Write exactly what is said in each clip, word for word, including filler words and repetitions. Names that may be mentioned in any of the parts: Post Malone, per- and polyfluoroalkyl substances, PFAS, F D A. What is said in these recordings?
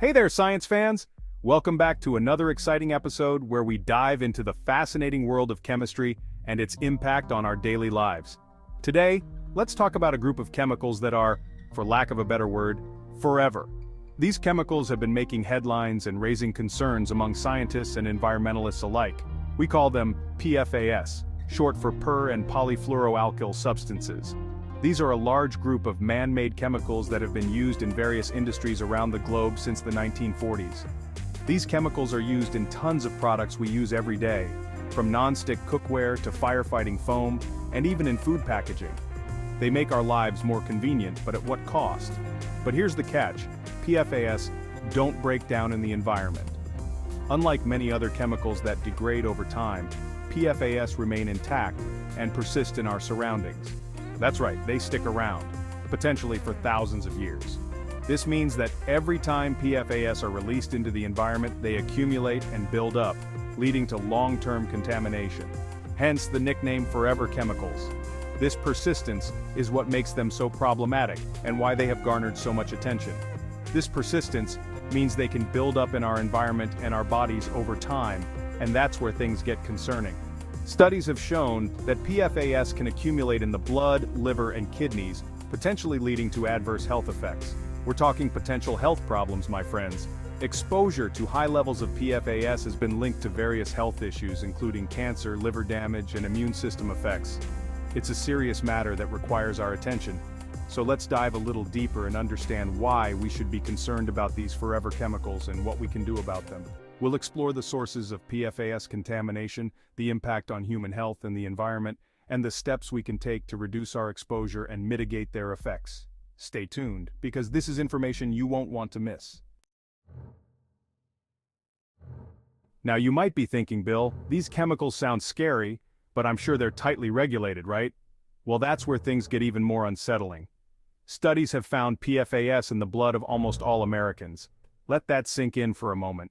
Hey there, science fans! Welcome back to another exciting episode where we dive into the fascinating world of chemistry and its impact on our daily lives. Today, let's talk about a group of chemicals that are, for lack of a better word, forever. These chemicals have been making headlines and raising concerns among scientists and environmentalists alike. We call them P FAS, short for per- and polyfluoroalkyl substances. These are a large group of man-made chemicals that have been used in various industries around the globe since the nineteen forties. These chemicals are used in tons of products we use every day, from non-stick cookware to firefighting foam, and even in food packaging. They make our lives more convenient, but at what cost? But here's the catch: P FAS don't break down in the environment. Unlike many other chemicals that degrade over time, P FAS remain intact and persist in our surroundings. That's right, they stick around, potentially for thousands of years. This means that every time P FAS are released into the environment, they accumulate and build up, leading to long-term contamination. Hence the nickname forever chemicals. This persistence is what makes them so problematic and why they have garnered so much attention. This persistence means they can build up in our environment and our bodies over time, and that's where things get concerning. Studies have shown that P FAS can accumulate in the blood, liver, and kidneys, potentially leading to adverse health effects. We're talking potential health problems, my friends. Exposure to high levels of P FAS has been linked to various health issues, including cancer, liver damage, and immune system effects. It's a serious matter that requires our attention. So let's dive a little deeper and understand why we should be concerned about these forever chemicals and what we can do about them. We'll explore the sources of P FAS contamination, the impact on human health and the environment, and the steps we can take to reduce our exposure and mitigate their effects. Stay tuned, because this is information you won't want to miss. Now you might be thinking, Bill, these chemicals sound scary, but I'm sure they're tightly regulated, right? Well, that's where things get even more unsettling. Studies have found P FAS in the blood of almost all Americans. Let that sink in for a moment.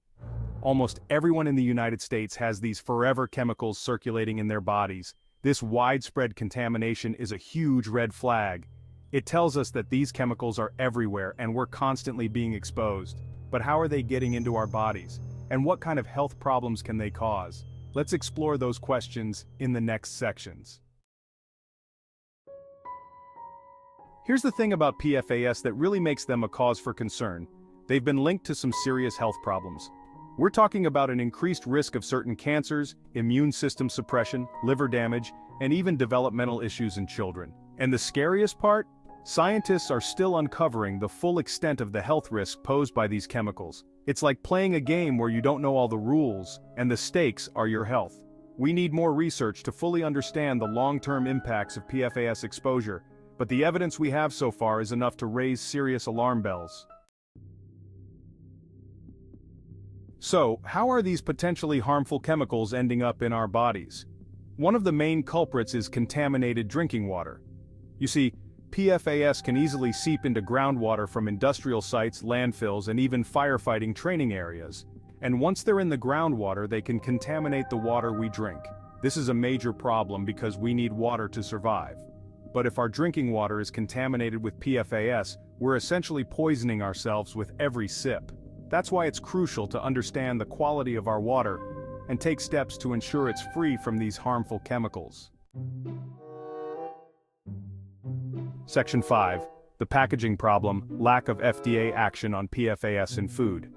Almost everyone in the United States has these forever chemicals circulating in their bodies. This widespread contamination is a huge red flag. It tells us that these chemicals are everywhere and we're constantly being exposed. But how are they getting into our bodies? And what kind of health problems can they cause? Let's explore those questions in the next sections. Here's the thing about P FAS that really makes them a cause for concern. They've been linked to some serious health problems. We're talking about an increased risk of certain cancers, immune system suppression, liver damage, and even developmental issues in children. And the scariest part? Scientists are still uncovering the full extent of the health risk posed by these chemicals. It's like playing a game where you don't know all the rules, and the stakes are your health. We need more research to fully understand the long-term impacts of P FAS exposure, but the evidence we have so far is enough to raise serious alarm bells. So, how are these potentially harmful chemicals ending up in our bodies? One of the main culprits is contaminated drinking water. You see, P FAS can easily seep into groundwater from industrial sites, landfills, and even firefighting training areas. And once they're in the groundwater, they can contaminate the water we drink. This is a major problem because we need water to survive. But if our drinking water is contaminated with P FAS, we're essentially poisoning ourselves with every sip. That's why it's crucial to understand the quality of our water and take steps to ensure it's free from these harmful chemicals. Section five. The packaging problem: lack of F D A action on P FAS in food.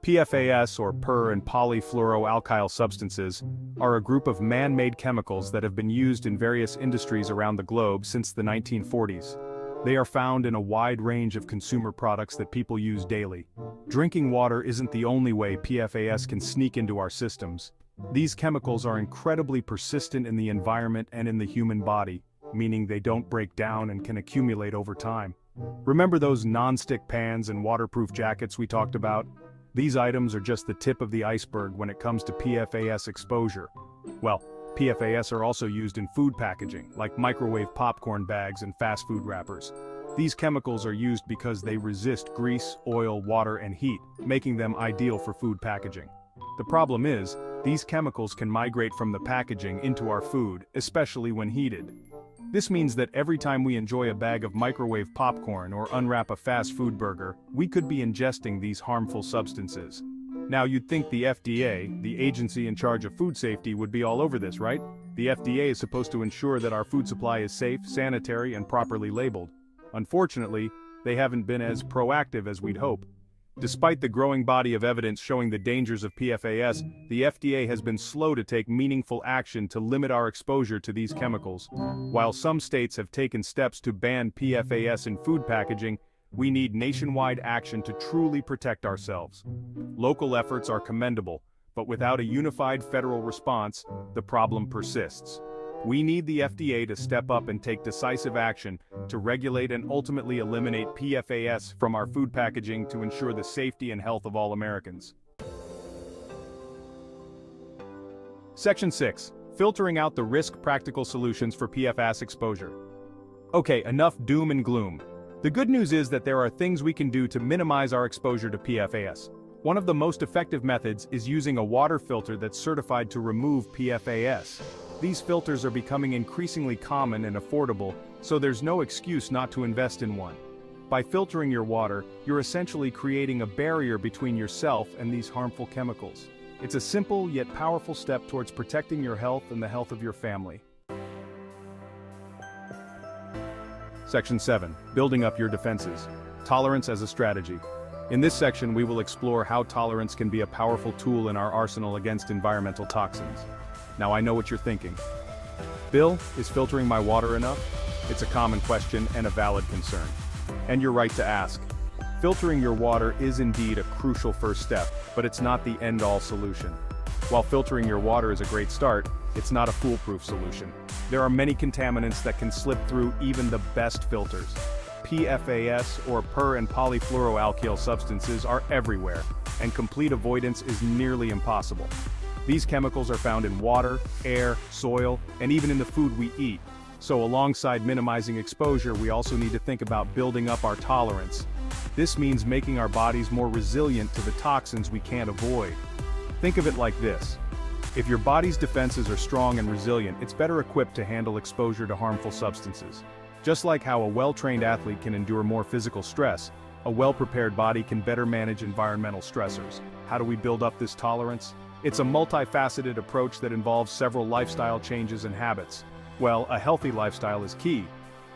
P FAS, or per- and polyfluoroalkyl substances, are a group of man-made chemicals that have been used in various industries around the globe since the nineteen forties. They are found in a wide range of consumer products that people use daily. Drinking water isn't the only way P FAS can sneak into our systems. These chemicals are incredibly persistent in the environment and in the human body, meaning they don't break down and can accumulate over time. Remember those non-stick pans and waterproof jackets we talked about? These items are just the tip of the iceberg when it comes to P FAS exposure. Well, P FAS are also used in food packaging, like microwave popcorn bags and fast food wrappers. These chemicals are used because they resist grease, oil, water, and heat, making them ideal for food packaging. The problem is, these chemicals can migrate from the packaging into our food, especially when heated. This means that every time we enjoy a bag of microwave popcorn or unwrap a fast food burger, we could be ingesting these harmful substances. Now you'd think the F D A, the agency in charge of food safety, would be all over this, right? The F D A is supposed to ensure that our food supply is safe, sanitary, and properly labeled. Unfortunately, they haven't been as proactive as we'd hope. Despite the growing body of evidence showing the dangers of P FAS, the F D A has been slow to take meaningful action to limit our exposure to these chemicals. While some states have taken steps to ban P FAS in food packaging, we need nationwide action to truly protect ourselves. Local efforts are commendable, but without a unified federal response, the problem persists. We need the F D A to step up and take decisive action to regulate and ultimately eliminate P FAS from our food packaging to ensure the safety and health of all Americans. Section six. Filtering out the risk, practical solutions for P FAS exposure. Okay, enough doom and gloom. The good news is that there are things we can do to minimize our exposure to P FAS. One of the most effective methods is using a water filter that's certified to remove P FAS. These filters are becoming increasingly common and affordable, so there's no excuse not to invest in one. By filtering your water, you're essentially creating a barrier between yourself and these harmful chemicals. It's a simple yet powerful step towards protecting your health and the health of your family. Section seven. Building up your defenses. Tolerance as a strategy. In this section, we will explore how tolerance can be a powerful tool in our arsenal against environmental toxins. Now I know what you're thinking. Bill, is filtering my water enough? It's a common question and a valid concern. And you're right to ask. Filtering your water is indeed a crucial first step, but it's not the end-all solution. While filtering your water is a great start, it's not a foolproof solution. There are many contaminants that can slip through even the best filters. P FAS, or per- and polyfluoroalkyl substances, are everywhere, and complete avoidance is nearly impossible. These chemicals are found in water, air, soil, and even in the food we eat. So alongside minimizing exposure, we also need to think about building up our tolerance. This means making our bodies more resilient to the toxins we can't avoid. Think of it like this. If your body's defenses are strong and resilient, it's better equipped to handle exposure to harmful substances. Just like how a well-trained athlete can endure more physical stress, a well-prepared body can better manage environmental stressors. How do we build up this tolerance? It's a multifaceted approach that involves several lifestyle changes and habits. Well, a healthy lifestyle is key.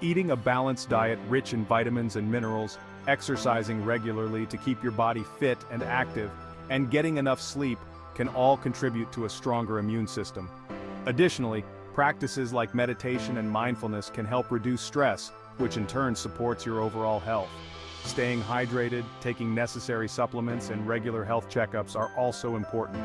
Eating a balanced diet rich in vitamins and minerals, exercising regularly to keep your body fit and active, and getting enough sleep can all contribute to a stronger immune system. Additionally, practices like meditation and mindfulness can help reduce stress, which in turn supports your overall health. Staying hydrated, taking necessary supplements, and regular health checkups are also important.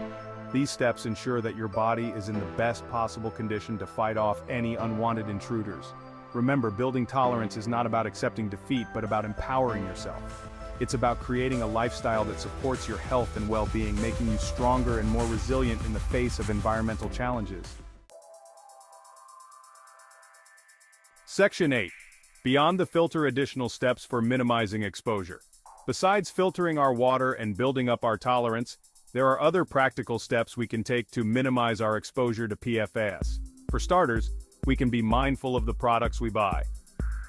These steps ensure that your body is in the best possible condition to fight off any unwanted intruders. Remember, building tolerance is not about accepting defeat, but about empowering yourself. It's about creating a lifestyle that supports your health and well-being, making you stronger and more resilient in the face of environmental challenges. Section eight. Beyond the filter, additional steps for minimizing exposure. Besides filtering our water and building up our tolerance, there are other practical steps we can take to minimize our exposure to P FAS. For starters, we can be mindful of the products we buy.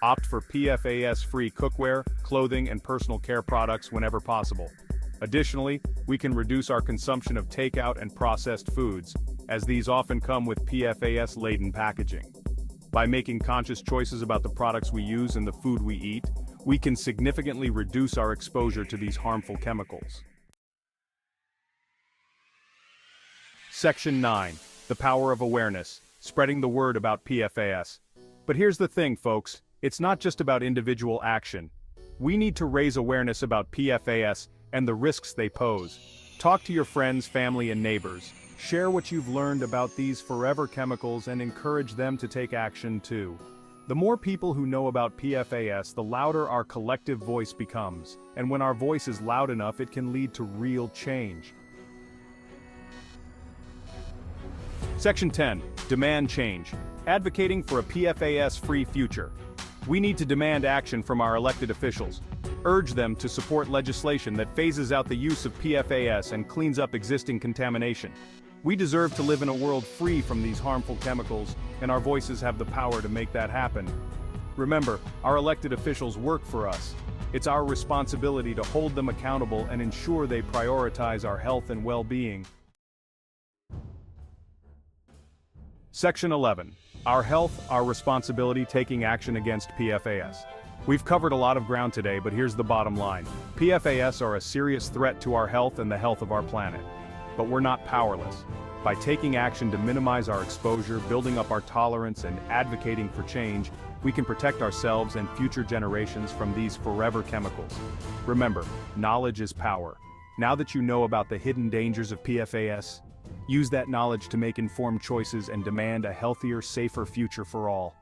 Opt for P FAS-free cookware, clothing, and personal care products whenever possible. Additionally, we can reduce our consumption of takeout and processed foods, as these often come with P FAS-laden packaging. By making conscious choices about the products we use and the food we eat, we can significantly reduce our exposure to these harmful chemicals. Section nine. The power of awareness, spreading the word about P FAS. But here's the thing, folks, it's not just about individual action. We need to raise awareness about P FAS and the risks they pose. Talk to your friends, family, and neighbors. Share what you've learned about these forever chemicals and encourage them to take action too. The more people who know about P FAS, the louder our collective voice becomes, and when our voice is loud enough, it can lead to real change. Section ten. Demand change. Advocating for a P FAS-free future. We need to demand action from our elected officials. Urge them to support legislation that phases out the use of P FAS and cleans up existing contamination. We deserve to live in a world free from these harmful chemicals, and our voices have the power to make that happen. Remember, our elected officials work for us. It's our responsibility to hold them accountable and ensure they prioritize our health and well-being. Section eleven. Our health, our responsibility, taking action against P FAS. We've covered a lot of ground today, but here's the bottom line. P FAS are a serious threat to our health and the health of our planet. But we're not powerless. By taking action to minimize our exposure, building up our tolerance, and advocating for change, we can protect ourselves and future generations from these forever chemicals. Remember, knowledge is power. Now that you know about the hidden dangers of P FAS, use that knowledge to make informed choices and demand a healthier, safer future for all.